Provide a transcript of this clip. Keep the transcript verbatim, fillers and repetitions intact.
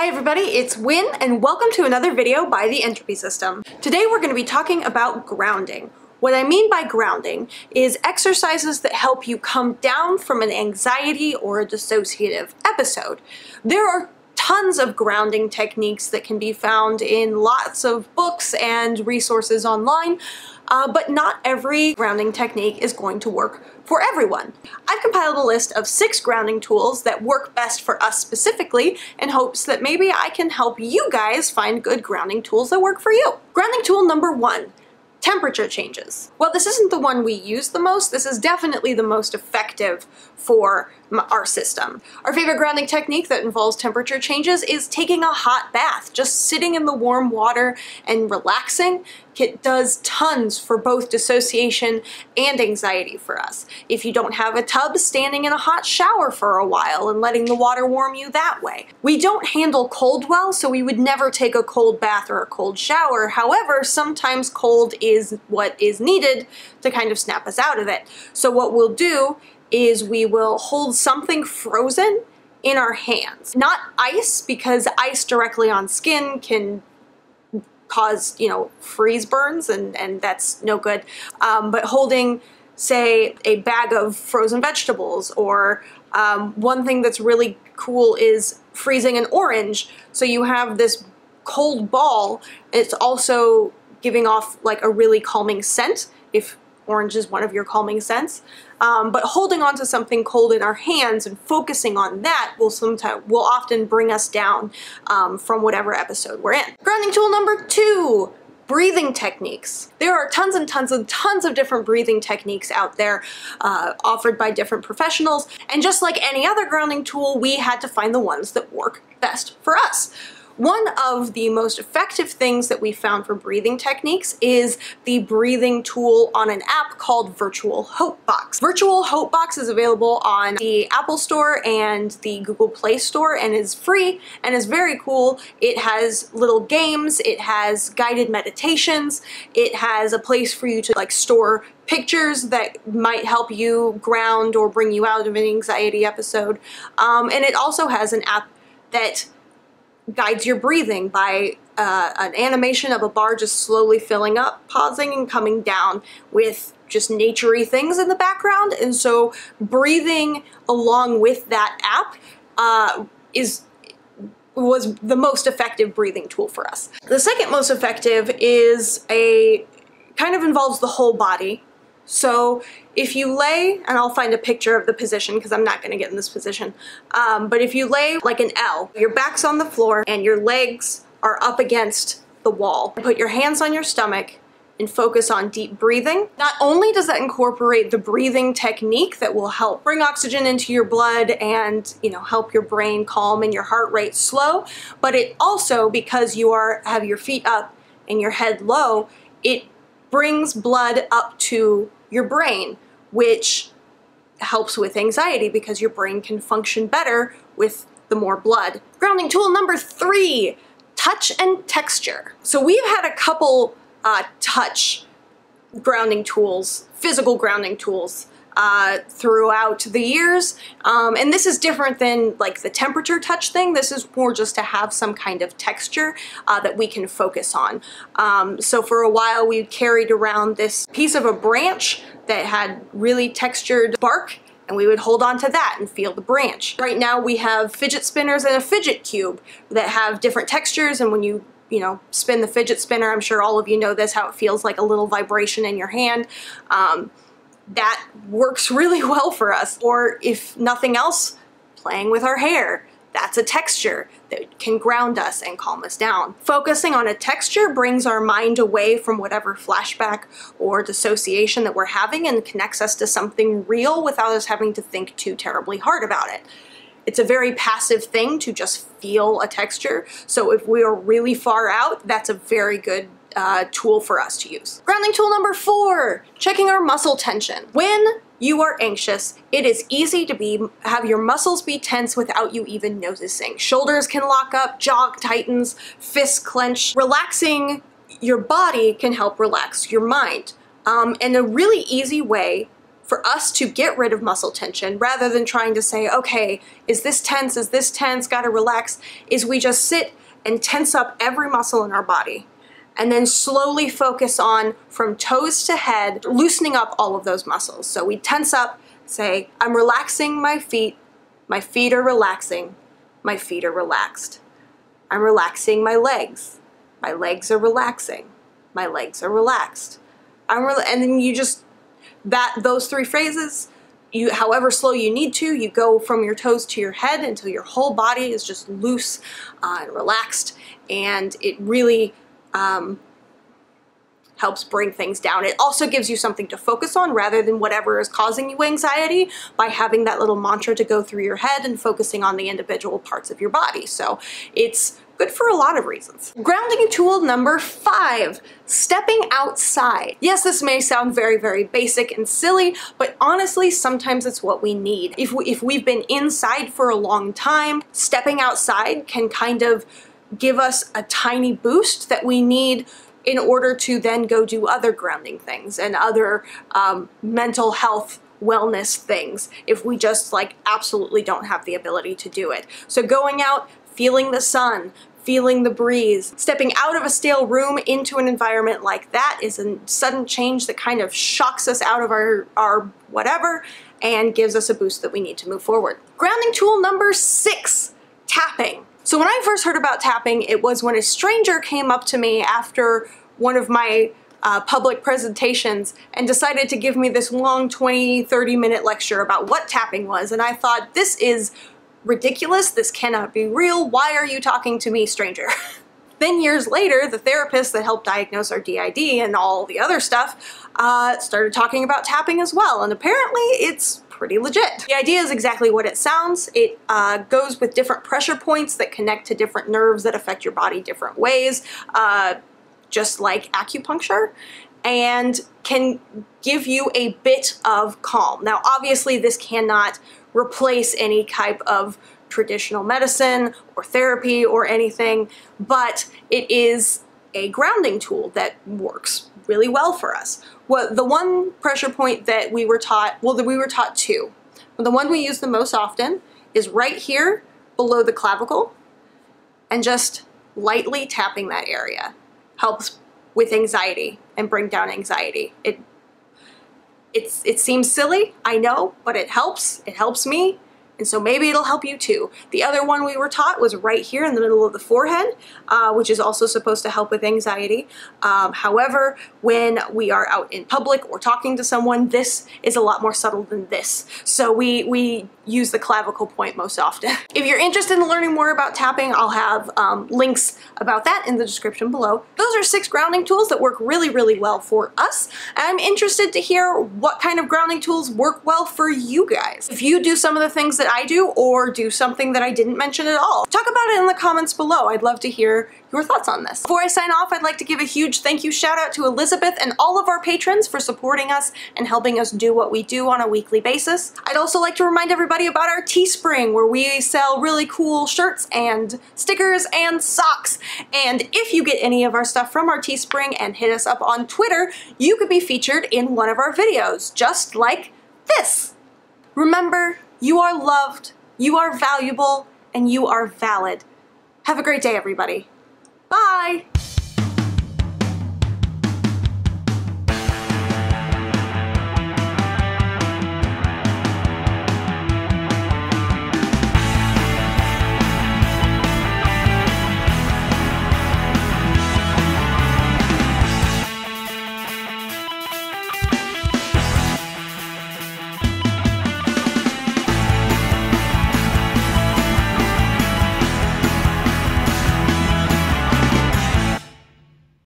Hi everybody, it's Wynn and welcome to another video by The Entropy System. Today we're going to be talking about grounding. What I mean by grounding is exercises that help you come down from an anxiety or a dissociative episode. There are tons of grounding techniques that can be found in lots of books and resources online, uh, but not every grounding technique is going to work for everyone. I've compiled a list of six grounding tools that work best for us specifically in hopes that maybe I can help you guys find good grounding tools that work for you. Grounding tool number one, temperature changes. Well, this isn't the one we use the most. This is definitely the most effective for our system. Our favorite grounding technique that involves temperature changes is taking a hot bath. Just sitting in the warm water and relaxing. It does tons for both dissociation and anxiety for us. If you don't have a tub, standing in a hot shower for a while and letting the water warm you that way. We don't handle cold well, so we would never take a cold bath or a cold shower. However, sometimes cold is what is needed to kind of snap us out of it. So what we'll do is we will hold something frozen in our hands. Not ice, because ice directly on skin can cause, you know, freeze burns and, and that's no good. Um, but holding, say, a bag of frozen vegetables, or um, one thing that's really cool is freezing an orange. So you have this cold ball. It's also giving off like a really calming scent, if orange is one of your calming scents. Um, but holding on to something cold in our hands and focusing on that will sometimes will often bring us down um, from whatever episode we're in. Grounding tool number two, breathing techniques. There are tons and tons and tons of different breathing techniques out there uh, offered by different professionals. And just like any other grounding tool, we had to find the ones that work best for us. One of the most effective things that we found for breathing techniques is the breathing tool on an app called Virtual Hope Box. Virtual Hope Box is available on the Apple Store and the Google Play Store and is free and is very cool. It has little games, it has guided meditations, it has a place for you to like store pictures that might help you ground or bring you out of an anxiety episode. Um, and it also has an app that guides your breathing by uh, an animation of a bar just slowly filling up, pausing and coming down with just nature-y things in the background. And so breathing along with that app uh, is was the most effective breathing tool for us. The second most effective is a kind of involves the whole body. So if you lay, and I'll find a picture of the position because I'm not going to get in this position, um, but if you lay like an L, your back's on the floor and your legs are up against the wall. Put your hands on your stomach and focus on deep breathing. Not only does that incorporate the breathing technique that will help bring oxygen into your blood and, you know, help your brain calm and your heart rate slow, but it also, because you are have your feet up and your head low, it brings blood up to your brain, which helps with anxiety because your brain can function better with the more blood. Grounding tool number three, touch and texture. So we've had a couple uh, touch grounding tools, physical grounding tools uh, throughout the years. Um, and this is different than like the temperature touch thing. This is more just to have some kind of texture uh, that we can focus on. Um, so for a while we carried around this piece of a branch that had really textured bark, and we would hold on to that and feel the branch. Right now we have fidget spinners and a fidget cube that have different textures, and when you you know, spin the fidget spinner, I'm sure all of you know this, how it feels like a little vibration in your hand. Um, that works really well for us. Or if nothing else, playing with our hair. That's a texture that can ground us and calm us down. Focusing on a texture brings our mind away from whatever flashback or dissociation that we're having and connects us to something real without us having to think too terribly hard about it. It's a very passive thing to just feel a texture. So if we are really far out, that's a very good uh, tool for us to use. Grounding tool number four, checking our muscle tension. When you are anxious, it is easy to be have your muscles be tense without you even noticing. Shoulders can lock up, jaw tightens, fists clench. Relaxing your body can help relax your mind. Um, and a really easy way for us to get rid of muscle tension rather than trying to say, okay, is this tense? Is this tense? Gotta relax. Is we just sit and tense up every muscle in our body and then slowly focus on from toes to head, loosening up all of those muscles. So we tense up, say, I'm relaxing my feet. My feet are relaxing. My feet are relaxed. I'm relaxing my legs. My legs are relaxing. My legs are relaxed. I'm re and then you just, that those three phrases, you, however slow you need to, you go from your toes to your head until your whole body is just loose uh, and relaxed, and it really um, helps bring things down. It also gives you something to focus on rather than whatever is causing you anxiety by having that little mantra to go through your head and focusing on the individual parts of your body. So it's good for a lot of reasons. Grounding tool number five, stepping outside. Yes, this may sound very, very basic and silly, but honestly, sometimes it's what we need. If, we, if we've been inside for a long time, stepping outside can kind of give us a tiny boost that we need in order to then go do other grounding things and other um, mental health wellness things if we just like absolutely don't have the ability to do it. So going out, feeling the sun, feeling the breeze, stepping out of a stale room into an environment like that is a sudden change that kind of shocks us out of our, our whatever and gives us a boost that we need to move forward. Grounding tool number six, tapping. So when I first heard about tapping, it was when a stranger came up to me after one of my uh, public presentations and decided to give me this long twenty, thirty minute lecture about what tapping was. And I thought, this is ridiculous. This cannot be real. Why are you talking to me, stranger? Then years later, the therapist that helped diagnose our D I D and all the other stuff uh, started talking about tapping as well. And apparently it's pretty legit. The idea is exactly what it sounds. It uh, goes with different pressure points that connect to different nerves that affect your body different ways, uh, just like acupuncture, and can give you a bit of calm. Now, obviously this cannot replace any type of traditional medicine or therapy or anything, but it is a grounding tool that works really well for us. Well, the one pressure point that we were taught, well, that we were taught two, but the one we use the most often is right here below the clavicle, and just lightly tapping that area helps with anxiety and bring down anxiety. It It's, it seems silly, I know, but it helps. It helps me, and so maybe it'll help you too. The other one we were taught was right here in the middle of the forehead, uh, which is also supposed to help with anxiety. Um, however, when we are out in public or talking to someone, this is a lot more subtle than this. So we, we use the clavicle point most often. If you're interested in learning more about tapping, I'll have um, links about that in the description below. Those are six grounding tools that work really, really well for us. I'm interested to hear what kind of grounding tools work well for you guys. If you do some of the things that I do or do something that I didn't mention at all, talk about it in the comments below. I'd love to hear your thoughts on this. Before I sign off, I'd like to give a huge thank you shout out to Elizabeth and all of our patrons for supporting us and helping us do what we do on a weekly basis. I'd also like to remind everybody about our Teespring, where we sell really cool shirts and stickers and socks. And if you get any of our stuff from our Teespring and hit us up on Twitter, you could be featured in one of our videos, just like this. Remember, you are loved, you are valuable, and you are valid. Have a great day, everybody. Bye!